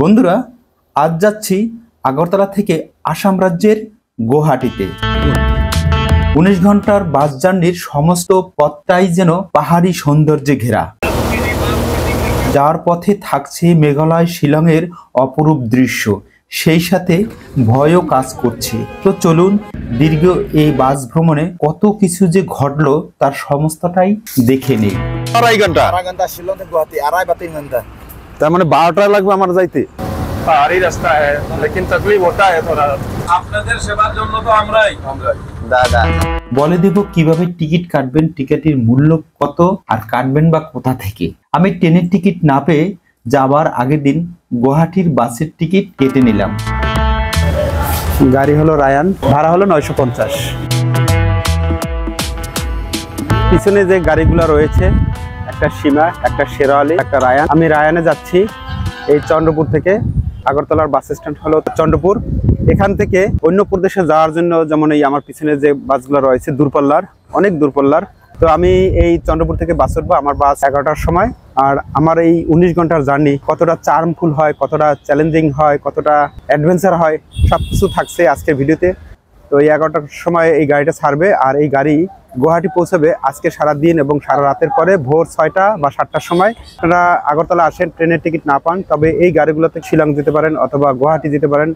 বন্ধুরা, আজ যাচ্ছি আগরতলা থেকে আসাম রাজ্যের গুয়াহাটিতে। 19 ঘন্টার বাস জার্নির সমস্ত পথটাই যেন পাহাড়ি সৌন্দর্যে ঘেরা। যার পথে থাকছে মেঘালয় শিলংয়ের অপরূপ দৃশ্য, সেই সাথে ভয়ও কাজ করছে। তো চলুন দীর্ঘ এই বাস ভ্রমণে কত কিছু যে ঘটলো তার সমস্তটাই দেখে নিই। 2.5 ঘন্টা শিলং থেকে গুয়াহাটি 2.5-3 ঘন্টা, তার মানে 12টা লাগবে আমার যাইতে। পাহাড়ি রাস্তা है लेकिन तकलीफ होता है थोड़ा। আপনাদের সেবার জন্য তো আমরাই দাদা বলে দেব কিভাবে টিকিট কাটবেন, টিকিটের মূল্য কত আর কাটবেন বা কোথা থেকে। আমি ট্রেনের টিকিট না পেয়ে যাবার আগের দিন গুয়াহাটির বাসের টিকিট কেটে নিলাম। গাড়ি হলো রায়ান, ভাড়া হলো 950। পিছনে যে গাড়িগুলো রয়েছে, একটা সীমা, একটা শেরালি, একটা রায়ান। আমি রায়ানে যাচ্ছি এই চন্দ্রপুর থেকে। আগরতলার বাস স্ট্যান্ড হলো চন্দ্রপুর। এখান থেকে অন্য প্রদেশে যাওয়ার জন্য, যেমন এই আমার পিছনে যে বাসগুলো রয়েছে দূরপাল্লার, অনেক দূরপাল্লার, তো আমি এই চন্দ্রপুর থেকে বাস উঠবো। আমার বাস 11টার সময়। আর আমার এই 19 ঘন্টার জার্নি কতটা চার্মফুল হয়, কতটা চ্যালেঞ্জিং হয়, কতটা অ্যাডভেঞ্চার হয়, সব কিছু থাকছে আজকের ভিডিওতে। তো এই 11টার সময় এই গাড়িটা ছাড়বে, আর এই গাড়ি গুয়াহাটি পৌঁছাবে আজকে সারা দিন এবং সারা রাতের পরে ভোর 6টা বা 7টার সময়। আপনারা আগরতলা আসেন, ট্রেনের টিকিট না পান তবে এই গাড়িগুলোতে শিলং যেতে পারেন অথবা গুয়াহাটি যেতে পারেন।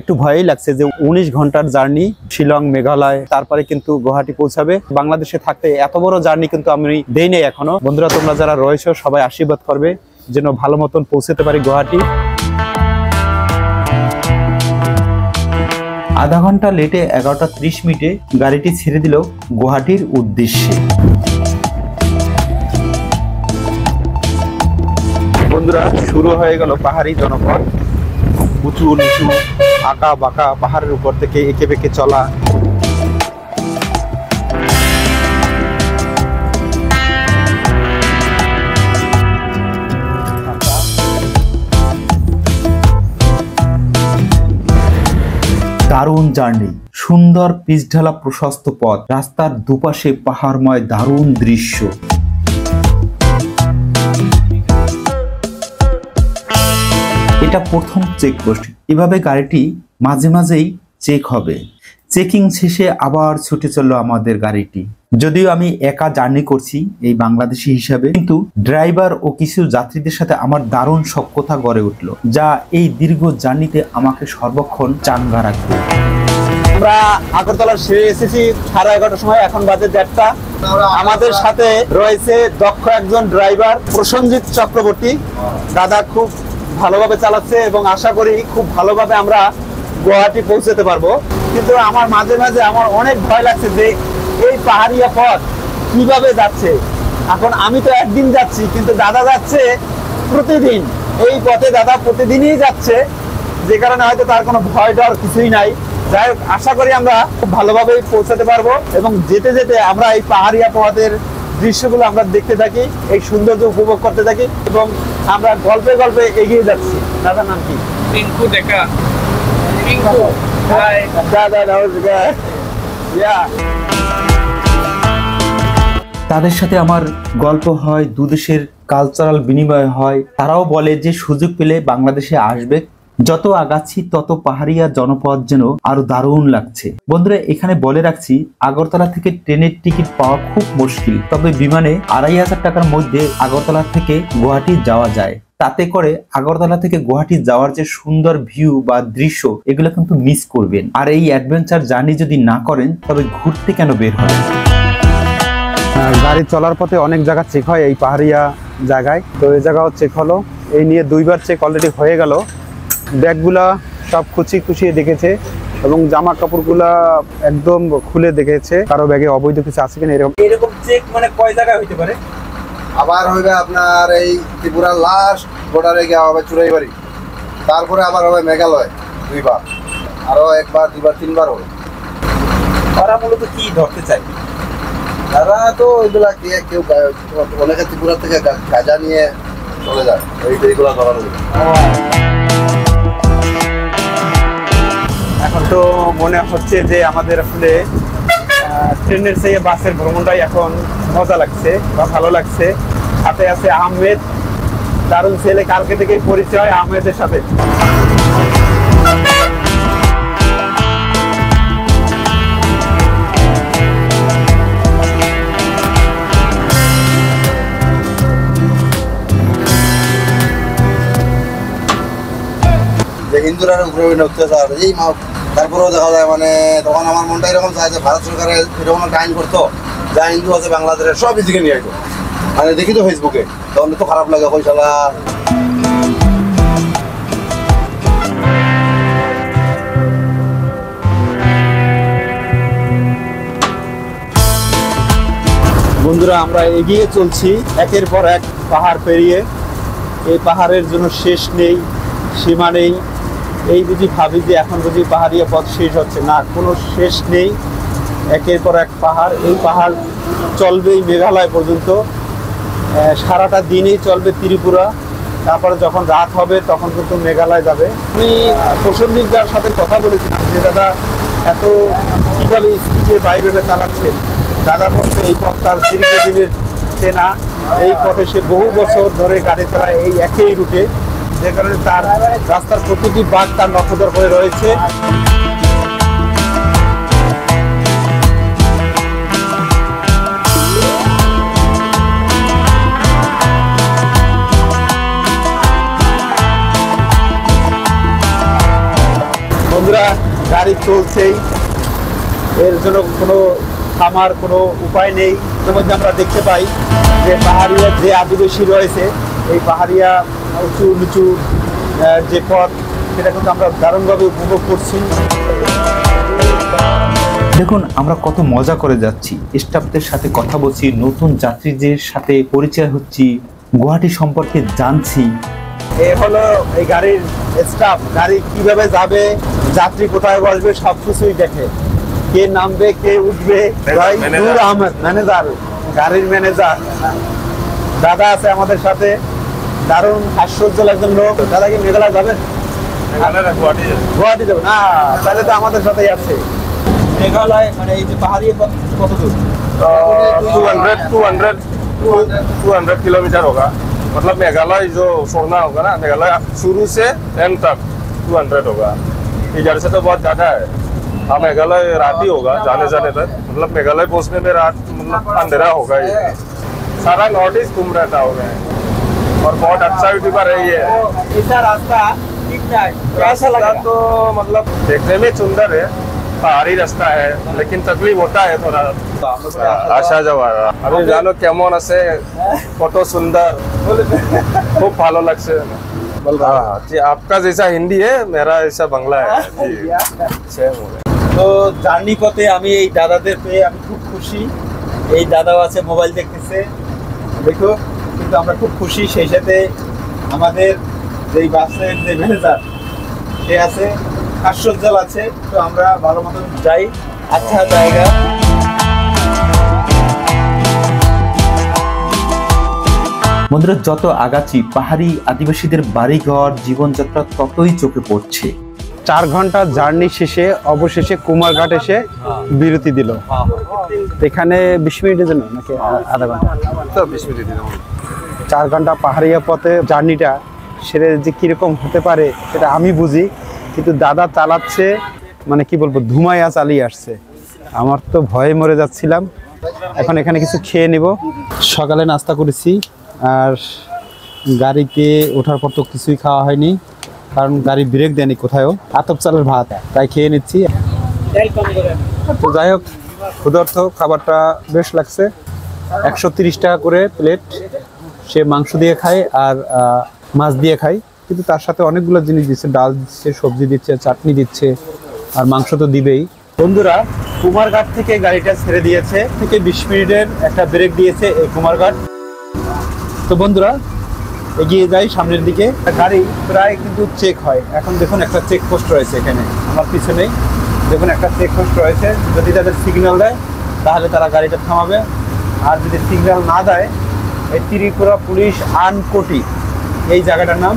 একটু ভয়ই লাগছে যে 19 ঘন্টার জার্নি শিলং মেঘালয়, তারপরে কিন্তু গুয়াহাটি পৌঁছাবে। বাংলাদেশে থাকতে এত বড় জার্নি কিন্তু আমি দেই নাই এখনো। বন্ধুরা, তোমরা যারা রয়েছো সবাই আশীর্বাদ করবে যেন ভালো মতন পৌঁছাতে পারি গুয়াহাটি। আধা ঘন্টা লেটে 11:30 মিনিটে গাড়িটি ছেড়ে দিল গুয়াহাটির উদ্দেশ্যে। বন্ধুরা, শুরু হয়ে গেল পাহাড়ি জনপদ। উঁচু নিচু, আঁকা বাঁকা, পাহাড়ের উপর থেকে এঁকে বেঁকে চলা। দারুণ জার্নি, সুন্দর পিচঢালা প্রশস্ত পথ, রাস্তার দুপাশে পাহাড়ময় দারুণ দৃশ্য। এটা প্রথম চেকপোস্ট। এভাবে গাড়িটি মাঝে মাঝেই চেক হবে। চেকিং শেষে আবার ছুটে চললো আমাদের গাড়িটি। যদিও আমি একা জার্নি করছি এই বাংলাদেশি হিসাবে, কিন্তু ড্রাইভার ও কিছু যাত্রীদের সাথে আমার দারুণ সখ্যতা গড়ে উঠলো, যা এই দীর্ঘ জার্নিতে আমাকে সর্বক্ষণ চাঙ্গা রাখবে। আমরা আগরতলা ছেড়ে এসেছি 11:30টার সময়, এখন বাজে 1:30টা। আমাদের সাথে রয়েছে দক্ষ একজন ড্রাইভার, প্রসেনজিৎ চক্রবর্তী। দাদা খুব ভালোভাবে চালাচ্ছে এবং আশা করি খুব ভালোভাবে আমরা গুয়াহাটি পৌঁছাতে পারবো। কিন্তু আমার মাঝে মাঝে আমার অনেক ভয় লাগছে যে এই পাহাড়িয়া পথ কিভাবে যাচ্ছে। এখন আমি তো একদিন যাচ্ছি, কিন্তু দাদা যাচ্ছে প্রতিদিন এই পথে, দাদা প্রতিদিনই যাচ্ছে, যে কারণে হয়তো তার কোনো ভয় ডর কিছুই নাই। যাই হোক, আশা করি আমরা খুব ভালোভাবেই পৌঁছাতে পারবো এবং যেতে যেতে আমরা এই পাহাড়িয়া পথের দৃশ্যগুলো আমরা দেখতে থাকি, এই সৌন্দর্য উপভোগ করতে থাকি এবং আমরা গল্পে গল্পে এগিয়ে যাচ্ছি। দাদার নাম কি? টিঙ্কু। দেখা টিঙ্কু দাদা তাদের সাথে আমার গল্প হয়, দুদেশের কালচারাল বিনিময় হয়। তারাও বলে যে সুযোগ পেলে বাংলাদেশে আসবে। যত আগাচ্ছি তত পাহাড়িয়া জনপদ যেন আরো দারুণ লাগছে। বন্ধুরা, এখানে বলে রাখছি আগরতলা থেকে ট্রেনের টিকিট পাওয়া খুব মুশকিল, তবে বিমানে 2500 টাকার মধ্যে আগরতলা থেকে গুয়াহাটি যাওয়া যায়। তাতে করে আগরতলা থেকে গুয়াহাটি যাওয়ার যে সুন্দর ভিউ বা দৃশ্য, এগুলো কিন্তু মিস করবেন। আর এই অ্যাডভেঞ্চার জার্নি যদি না করেন তবে ঘুরতে কেন বের হয়। গাড়ি চলার পথে অনেক জায়গা চেক হয় এই পাহাড়িয়া জায়গায়, তো এই জায়গাও চেক হলো। এই নিয়ে 2বার চেক অলরেডি হয়ে গেল। ব্যাগগুলা সব খুঁচিয়ে দেখেছে এবং জামা কাপড়গুলা একদম খুলে দেখেছে কারো ব্যাগে অবৈধ কিছু আছে কিনা। এরকম চেক মানে কয় জায়গায় হইতে পারে? আবার হইবে আপনার এই ত্রিপুরা লাস্ট বর্ডারে গিয়ে হবে চুরাইবাড়ি, তারপরে আবার হবে মেঘালয় 2বার, আরো 1-2-3বার হবে। তারা মূলত কি ধরতে চাই? তারা তো এগুলা কেউ অনেকে ত্রিপুরা থেকে গাঁজা নিয়ে চলে যায়, এইগুলা ধরা যায়। এখন তো মনে হচ্ছে যে আমাদের আসলে ট্রেনের চেয়ে বাসের ভ্রমণটাই এখন মজা লাগছে বা ভালো লাগছে। সাথে আছে আহমেদ, দারুণ ছেলে, কালকে থেকেই পরিচয় আহমেদের সাথে। হিন্দুরা উপরে অত্যাচার এই তারপরেও দেখা যায় মানে তখন আমার মনটা এরকম চায় যে ভারত সরকারের এরকম একটা আইন করতো যা হিন্দু আছে বাংলাদেশের সব ইজিকে নিয়ে আসবো। মানে দেখি তো ফেসবুকে, তখন তো খারাপ লাগে পয়সালা। বন্ধুরা, আমরা এগিয়ে চলছি একের পর এক পাহাড় পেরিয়ে। এই পাহাড়ের জন্য শেষ নেই, সীমা নেই। এই বুঝি ভাবি যে এখন বুঝি পাহাড়িয়া পথ শেষ হচ্ছে, না, কোনো শেষ নেই। একের পর এক পাহাড়, এই পাহাড় চলবেই মেঘালয় পর্যন্ত, সারাটা দিনেই চলবে ত্রিপুরা, তারপরে যখন রাত হবে তখন কিন্তু মেঘালয় যাবে। আমি প্রসেনজিৎ দার সাথে কথা বলেছিলাম যে দাদা এত কীভাবে স্পিডে বাইরে চালাচ্ছেন। দাদা বলতে এই পথ তার দীর্ঘদিনের চেনা, এই পথে সে বহু বছর ধরে গাড়ি চালায় এই একই রুটে, যে কারণে তার রাস্তার প্রতিটি বাঁক তার নজর হয়ে রয়েছে। বন্ধুরা, গাড়ি চলছেই, এর জন্য কোনো থামার কোনো উপায় নেই। এর মধ্যে আমরা দেখতে পাই যে পাহাড়িয়া যে আদিবাসী রয়েছে, এই পাহাড়িয়া উঁচু নিচু যে পথ, সেটা কিন্তু আমরা দারুণভাবে উপভোগ করছি। দেখুন আমরা কত মজা করে যাচ্ছি, স্টাফদের সাথে কথা বলছি, নতুন যাত্রীদের সাথে পরিচয় হচ্ছি, গুয়াহাটি সম্পর্কে জানছি। এ হলো এই গাড়ির স্টাফ, গাড়ি কিভাবে যাবে, যাত্রী কোথায় বসবে, সবকিছুই দেখে, কে নামবে কে উঠবে। আহমেদ ম্যানেজার, গাড়ির ম্যানেজার দাদা আছে আমাদের সাথে, দারুণ আশ্চর্য একজন লোক। দাদা কি মেঘালয় যাবেন? গুয়াহাটি যাবেন? না, তাহলে তো আমাদের সাথেই আছে। মেঘালয় মানে এই যে পাহাড়ি পথ কত দূর? 200 কিলোমিটার হোক, मतलब मेघालय जो सोना होगा ना, मेघालय शुरू से एंड तक 200 होगा, इधर से तो बहुत ज़्यादा है। हाँ, मेघालय रात ही होगा जाने जाने तक, मतलब मेघालय पहुँचने में रात मतलब अंधेरा होगा। ये सारा नॉर्थ ईस्ट घूम रहता होगा और बहुत अच्छा यूट्यूब पर है। ये ऐसा रास्ता कितना कैसा लगा? तो मतलब देखने में सुंदर है, पहाड़ी रास्ता है, लेकिन तकलीफ होता है थोड़ा। আশা যাওয়ার আমি জানো কেমন আছে, কত সুন্দর, খুব ভালো লাগছে। আপনার যেসা হিন্দি মেরা এসা বাংলা। তো জার্নি পথে আমি এই দাদাদের পেয়ে আমি খুব খুশি। এই দাদাও আছে, মোবাইল দেখতেছে, দেখো, কিন্তু আমরা খুব খুশি। সেই সাথে আমাদের যেই বাসের যে ম্যানেজার সে আছে, আশ্চর্য আছে। তো আমরা ভালো মতন যাই, আচ্ছা জায়গা। বন্ধুরা, যত আগাচ্ছি পাহাড়ি আদিবাসীদের বাড়িঘর জীবনযাত্রা ততই চোখে পড়ছে। 4 ঘন্টা জার্নি শেষে অবশেষে কুমারঘাট এসে বিরতি দিল। এখানে 20 মিনিটের জন্য নাকি আধা ঘন্টা? 20 মিনিট। 4 ঘন্টা পাহাড়িয়া পথে জার্নিটা সেরে যে কীরকম হতে পারে সেটা আমি বুঝি, কিন্তু দাদা চালাচ্ছে, মানে কি বলবো, ধুমায়া চালিয়ে আসছে। আমার তো ভয়ে মরে যাচ্ছিলাম। এখন এখানে কিছু খেয়ে নেব, সকালে নাস্তা করেছি, আর গাড়িতে ওঠার পর তো কিছুই খাওয়া হয়নি, কারণ গাড়ি ব্রেক দেয়নি কোথায়ও। আতপ চালের ভাত তাই খেয়ে নিচ্ছি। তো যাই হোক, ক্ষুধার্ত, খাবারটা বেশ লাগছে। 130 টাকা করে প্লেট। সে মাংস দিয়ে খায় আর মাছ দিয়ে খায়, কিন্তু তার সাথে অনেকগুলো জিনিস দিচ্ছে, ডাল দিচ্ছে, সবজি দিচ্ছে, চাটনি দিচ্ছে, আর মাংস তো দিবেই। বন্ধুরা, কুমারঘাট থেকে গাড়িটা ছেড়ে দিয়েছে, থেকে 20 মিনিটের একটা ব্রেক দিয়েছে এই কুমারঘাট। তো বন্ধুরা, এগিয়ে যাই সামনের দিকে। গাড়ি প্রায় কিন্তু চেক হয়, এখন দেখুন একটা চেকপোস্ট রয়েছে এখানে আমার পিছনেই, দেখুন একটা চেকপোস্ট রয়েছে। যদি তাদের সিগন্যাল দেয় তাহলে তারা গাড়িটা থামাবে, আর যদি সিগন্যাল না দেয়, এই ত্রিপুরা পুলিশ আনকোটি এই জায়গাটার নাম।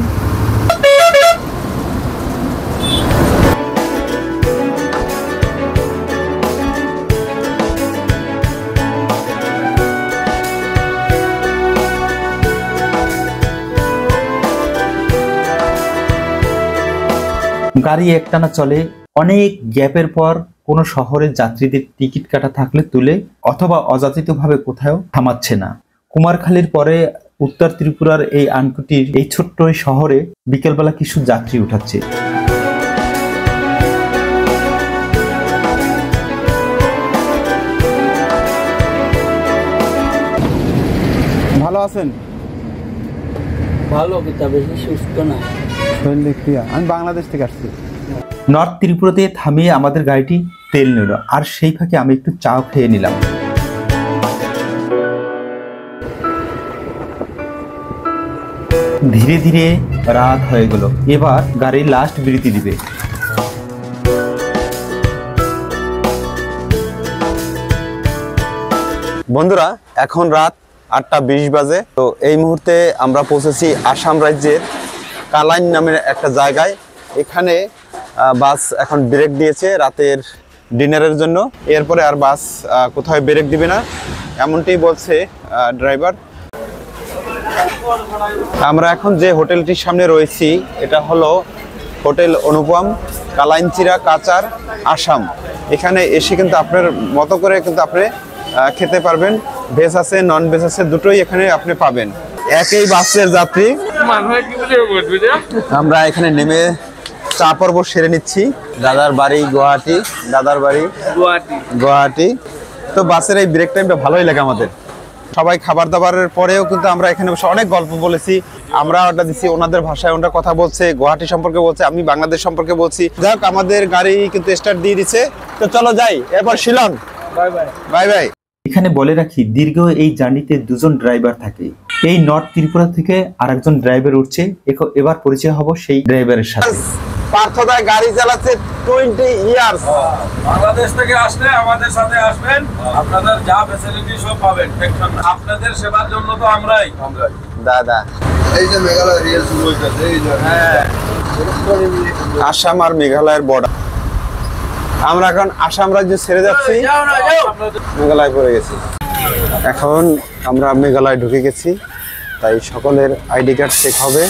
গাড়ি একটানা চলে। অনেক গ্যাপের পর কোনো শহরের যাত্রীদের টিকিট কাটা থাকলে তুলে অথবা অযাচিতভাবে কোথাও থামাচ্ছে না। কুমারখালীর পরে উত্তর ত্রিপুরার এই আনকুটির এই ছোট্ট শহরে বিকেলবেলা কিছু যাত্রী উঠাচ্ছে। ভালো আছেন? ভালো, বেশি সুস্থ না। আমি বাংলাদেশ থেকে আসছি। নর্থ ত্রিপুরাতে থামিয়ে আমাদের গাড়িটি তেল নিল, আর সেই ফাঁকে আমি একটু চা খেয়ে নিলাম। ধীরে ধীরে রাত হয়ে গেল, এবার গাড়ির লাস্ট বিরতি দিবে। বন্ধুরা, এখন রাত ৮টা ২০ বাজে। তো এই মুহূর্তে আমরা পৌঁছেছি আসাম রাজ্যের কালাইন নামের একটা জায়গায়। এখানে বাস এখন ব্রেক দিয়েছে রাতের ডিনারের জন্য। এরপরে আর বাস কোথাও ব্রেক দিবে না, এমনটাই বলছে ড্রাইভার। আমরা এখন যে হোটেলটির সামনে রয়েছি এটা হলো হোটেল অনুপম, কালাইনচিরা কাচার, আসাম। এখানে এসে কিন্তু আপনার মতো করে কিন্তু আপনি খেতে পারবেন। ভেজ আছে, নন ভেজ আছে, দুটোই এখানে আপনি পাবেন। একই বাসের যাত্রী। আমরা এখানে নেমে চা পর্ব সেরে নিচ্ছি। দাদার বাড়ি গুয়াহাটি, দাদার বাড়ি গুয়াহাটি। তো বাসের এই ব্রেক টাইমটা ভালোই লাগে আমাদের। সবাই খাবার দাবারের পরেও কিন্তু আমরা এখানে বসে অনেক গল্প বলেছি। আমরা ওটা দিচ্ছি ওনাদের ভাষায়, ওনারা কথা বলছে, গুয়াহাটি সম্পর্কে বলছে, আমি বাংলাদেশ সম্পর্কে বলছি। যাই হোক, আমাদের গাড়ি কিন্তু স্টার্ট দিয়ে দিচ্ছে। তো চলো যাই, এরপর Shillong. Bye bye, bye bye. এখানে বলে রাখি, দীর্ঘ এই জার্নিতে দুজন ড্রাইভার থাকে। এই নর্থ ত্রিপুরা থেকে আরেকজন ড্রাইভার উঠছে। এবার পরিচয় হব সেই ড্রাইভারের সাথে। পার্থ দা গাড়ি চালাচ্ছে 20 ইয়ার্স। বাংলাদেশ থেকে আসলে আমাদের সাথে আসবেন, আপনাদের যা ফ্যাসিলিটি সব পাবেন। আপনাদের সেবার জন্য তো আমরাই। দাদা এই যে মেঘালয় রিয়েল শুরু হইছে, এই যে হ্যাঁ আসাম আর মেঘালয়ের বর্ডার। আমরা এখন আসাম রাজ্য ছেড়ে যাচ্ছি, মেঘালয় পড়ে গেছি। এখন আমরা মেঘালয় ঢুকে গেছি, তাই সকলের আইডি কার্ড চেক হবে,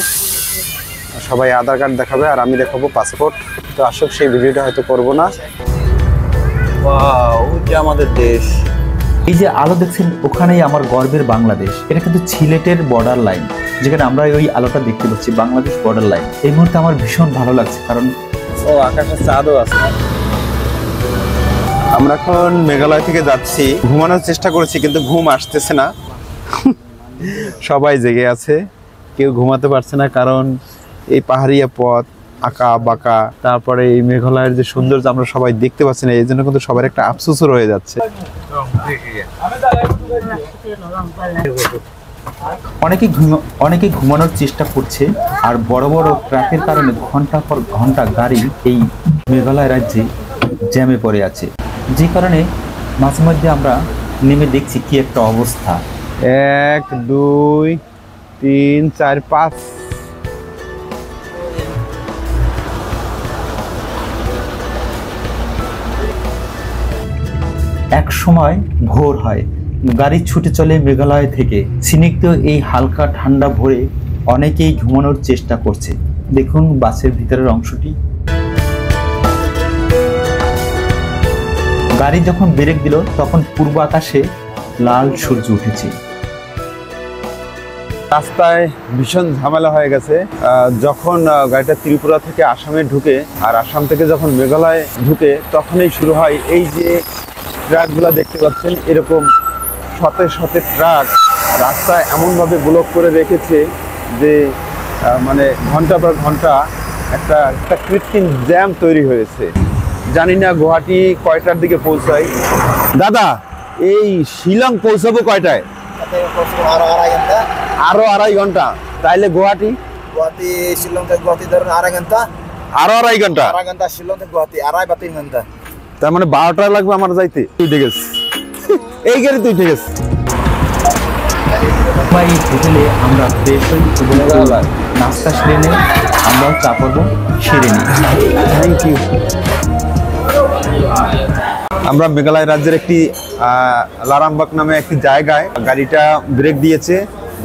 সবাই আধার কার্ড দেখাবে, আর আমি দেখাবো পাসপোর্ট। তো আসুক, সেই ভিডিওটা হয়তো করবো না। আমাদের দেশ, এই যে আলো দেখছেন, ওখানেই আমার গর্বের বাংলাদেশ। এটা কিন্তু সিলেটের বর্ডার লাইন, যেখানে আমরা ওই আলোটা দেখতে পাচ্ছি, বাংলাদেশ বর্ডার লাইন। এই মুহূর্তে আমার ভীষণ ভালো লাগছে, কারণ ও আকাশে চাঁদও আছে। আমরা এখন মেঘালয় থেকে যাচ্ছি। ঘুমানোর চেষ্টা করেছি কিন্তু ঘুম আসতেছে না। সবাই জেগে আছে, কেউ ঘুমাতে পারছে না, কারণ এই পাহাড়িয়া পথ আঁকা বাঁকা, তারপরে এই মেঘালয়ের যে সৌন্দর্য আমরা সবাই দেখতে পাচ্ছি না। এই জন্য কিন্তু সবার একটা আফসোসও রয়ে যাচ্ছে। অনেকে ঘুমানোর চেষ্টা করছে, আর বড় বড় ট্রাকের কারণে ঘন্টা পর ঘন্টা গাড়ি এই মেঘালয় রাজ্যে জ্যামে পড়ে আছে, যে কারণে মাঝে মধ্যে আমরা নেমে দেখছি কি একটা অবস্থা। 1 2 3 4 5 এক সময় ভোর হয়, গাড়ি ছুটে চলে মেঘালয় থেকে। স্নিগ্ধ এই হালকা ঠান্ডা ভোরে অনেকেই ঘুমানোর চেষ্টা করছে। দেখুন বাসের ভিতরের অংশটি। গাড়ি যখন ব্রেক দিল তখন পূর্ব আকাশে লাল সূর্য উঠেছে। রাস্তায় ভীষণ ঝামেলা হয়ে গেছে। যখন গাড়িটা ত্রিপুরা থেকে আসামে ঢুকে আর আসাম থেকে যখন মেঘালয় ঢুকে, তখনই শুরু হয় এই যে ট্রাকগুলো দেখতে পাচ্ছেন, এরকম শত শত ট্রাক রাস্তায় এমনভাবে ব্লক করে রেখেছে যে মানে ঘন্টা পর ঘন্টা একটা কৃত্রিম জ্যাম তৈরি হয়েছে। জানি না গুয়াহাটি কয়টার দিকে পৌঁছায়। দাদা, এই শিলং পৌঁছাবো কয়টায়? আরো 2.5 ঘন্টা। তাইলে গুয়াহাটি শিলং থেকে গুয়াহাটি ধরুন 2.5 ঘন্টা। আরো 2.5 ঘন্টা? 2.5 ঘন্টা শিলং থেকে গুয়াহাটি, 2.5 বা 3 ঘন্টা। তার মানে 12টা লাগবে আমার যাইতে। তুই ঠিক আছে, এই গাড়ি তুই ঠিক আছে। হোটেলে আমরা বেশ নাস্তা সেরে নিই, আমরাও চা পর্ব সেরে নিই। Thank you. আমরা মেঘালয় রাজ্যের একটি লারামবাগ নামে একটি জায়গায় গাড়িটা ব্রেক দিয়েছে।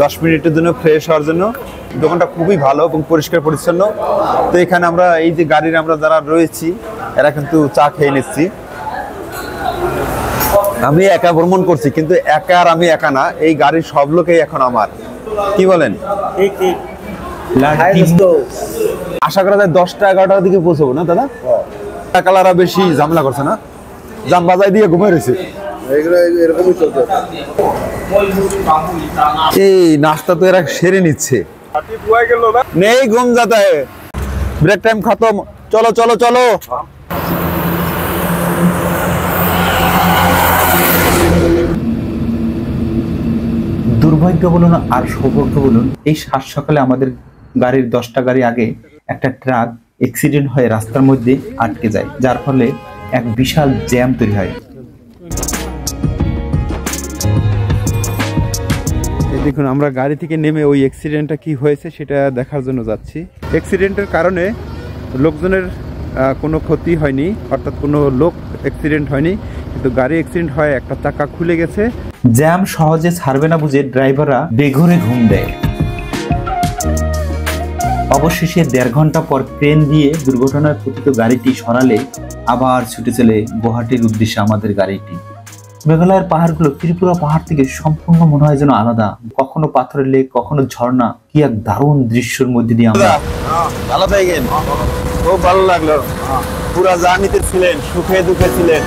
দশ মিনিটের জন্য ফ্রেশ হওয়ার জন্য। দোকানটা খুবই ভালো এবং পরিষ্কার পরিচ্ছন্ন। তো এখানে আমরা এই যে গাড়ির আমরা যারা রয়েছি এরা কিন্তু চা খেয়ে নিচ্ছি। আমি একা ভ্রমণ করছি, কিন্তু একা আর আমি একা না, এই গাড়ির সব লোকেই এখন আমার। কি বলেন? আশা করা যায় 10টা 11টার দিকে পৌঁছবো না দাদা? টাকালারা বেশি ঝামেলা করছে না, জাম বাজায় দিয়ে ঘুমিয়ে রয়েছে। এই নাস্তা তো এরা সেরে নিচ্ছে। নেই ঘুম যাতা হে, ব্রেক টাইম খতম, চলো চলো চলো। দুর্ভাগ্য বলুন আর সৌভাগ্য বলুন, এই সাত সকালে আমাদের গাড়ির 10টা গাড়ি আগে একটা ট্রাক অ্যাক্সিডেন্ট হয়ে রাস্তার মধ্যে আটকে যায়, যার ফলে এক বিশাল জ্যাম তৈরি হয়। দেখুন, আমরা গাড়ি থেকে নেমে ওই অ্যাক্সিডেন্টটা কি হয়েছে সেটা দেখার জন্য যাচ্ছি। অ্যাক্সিডেন্টের কারণে লোকজনের কোনো ক্ষতি হয়নি, অর্থাৎ কোনো লোক অ্যাক্সিডেন্ট হয়নি, কিন্তু গাড়ি অ্যাক্সিডেন্ট হয়, একটা চাকা খুলে গেছে। জ্যাম সহজে ছাড়বে না বুঝে ড্রাইভাররা বেঘরে ঘুম দেয়। অবশেষে 1.5 ঘন্টা পর ট্রেন দিয়ে দুর্ঘটনায় পতিত গাড়িটি সরালে আবার ছুটে চলে গুয়াহাটির উদ্দেশ্যে আমাদের গাড়িটি। মেঘালয়ের পাহাড়গুলো ত্রিপুরা পাহাড় থেকে সম্পূর্ণ মনে হয় যেন আলাদা। কখনো পাথরের লেক, কখনো ঝর্ণা, কি এক দারুণ দৃশ্যের মধ্যে দিয়ে আমরা আলাদা গেলাম। খুব ভালো লাগলো, পুরা জার্নিতে ছিলেন, সুখে দুঃখে ছিলেন।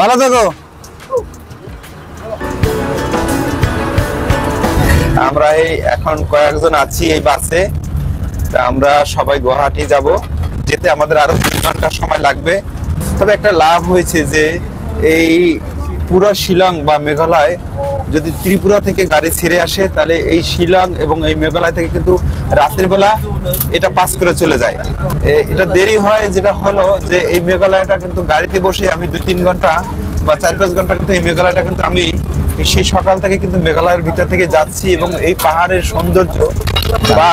ভালো থাকো। আমরা এখন কয়েকজন আছি এই বাসে, আমরা সবাই গুয়াহাটি যাব। যেতে আমাদের আরো 3 ঘন্টা সময় লাগবে। তবে একটা লাভ হয়েছে যে এই পুরো শিলং বা মেঘালয় যদি ত্রিপুরা থেকে গাড়ি ছেড়ে আসে, তাহলে এই শিলং এবং এই মেঘালয় থেকে কিন্তু রাতের বেলা এটা পাস করে চলে যায়। এটা দেরি হয়, যেটা হলো যে এই মেঘালয়টা কিন্তু গাড়িতে বসে আমি 2-3 ঘন্টা বা 4-5 ঘন্টা কিন্তু এই মেঘালয়টা কিন্তু আমি সেই সকাল থেকে কিন্তু মেঘালয়ের ভিতর থেকে যাচ্ছি। এবং এই পাহাড়ের সৌন্দর্য বা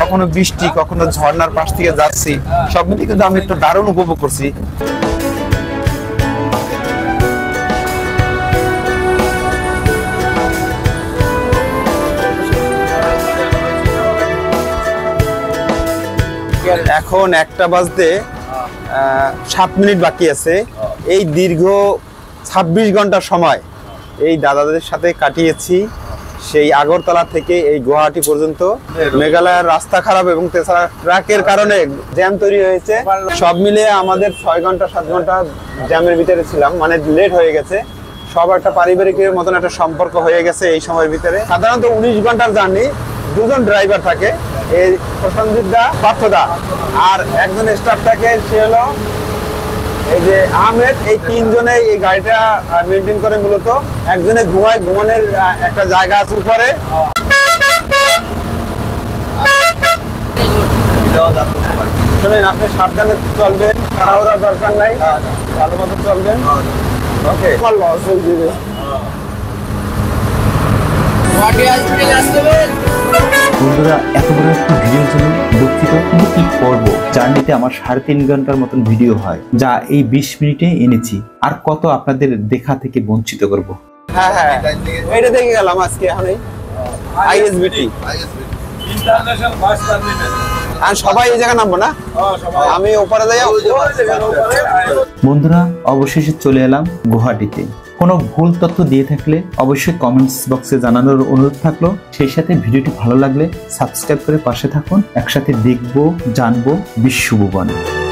কখনো বৃষ্টি, কখনো ঝর্ণার পাশ থেকে যাচ্ছি, সব মিলে কিন্তু আমি একটু দারুণ উপভোগ করছি। এখন 1টা বাজতে 7 মিনিট বাকি আছে। এই দীর্ঘ 26 ঘন্টা সময় এই দাদাদের সাথে কাটিয়েছি, সেই আগরতলা থেকে এই গুয়াহাটি পর্যন্ত। মেঘালয়ের রাস্তা খারাপ এবং তাছাড়া ট্রাকের কারণে জ্যাম তৈরি হয়েছে। সব মিলে আমাদের 6-7 ঘন্টা জ্যামের ভিতরে ছিলাম, মানে লেট হয়ে গেছে। সব একটা পারিবারিকের মতন একটা সম্পর্ক হয়ে গেছে এই সময়ের ভিতরে। সাধারণত 19 ঘন্টার জার্নি 2জন ড্রাইভার থাকে, এই প্রসেনজিৎ দা, পার্থদা, আর একজন স্টাফ থাকে, সে হলো এই যে আহমেদ। এই 3 জনে এই গাড়িটা মেইনটেইন করে। মূলত একজনে ঘুমায়, ঘুমানোর একটা জায়গা আছে উপরে। শুনেন, আপনি সাবধানে চলবেন, তাড়াহুড়া দরকার নাই, ভালো মতো চলবেন। ওকে, বন্ধুরা, এত বড় একটা ভিডিও ছিল, দুঃখিত, কিন্তু কি করবো, জার্নিতে আমার 3.5 ঘন্টার মতন ভিডিও হয়, যা এই 20 মিনিটে এনেছি। আর কত আপনাদের দেখা থেকে বঞ্চিত করবো। হ্যাঁ হ্যাঁ, এটা দেখে গেলাম আজকে। সবাই এই জায়গা নামবো না, আমি ওপারে যাই। বন্ধুরা, অবশেষে চলে এলাম গুয়াহাটিতে। কোনো ভুল তথ্য দিয়ে থাকলে অবশ্যই কমেন্টস বক্সে জানানোর অনুরোধ থাকলো। সেই সাথে ভিডিওটি ভালো লাগলে সাবস্ক্রাইব করে পাশে থাকুন। একসাথে দেখবো, জানবো বিশ্বভুবন।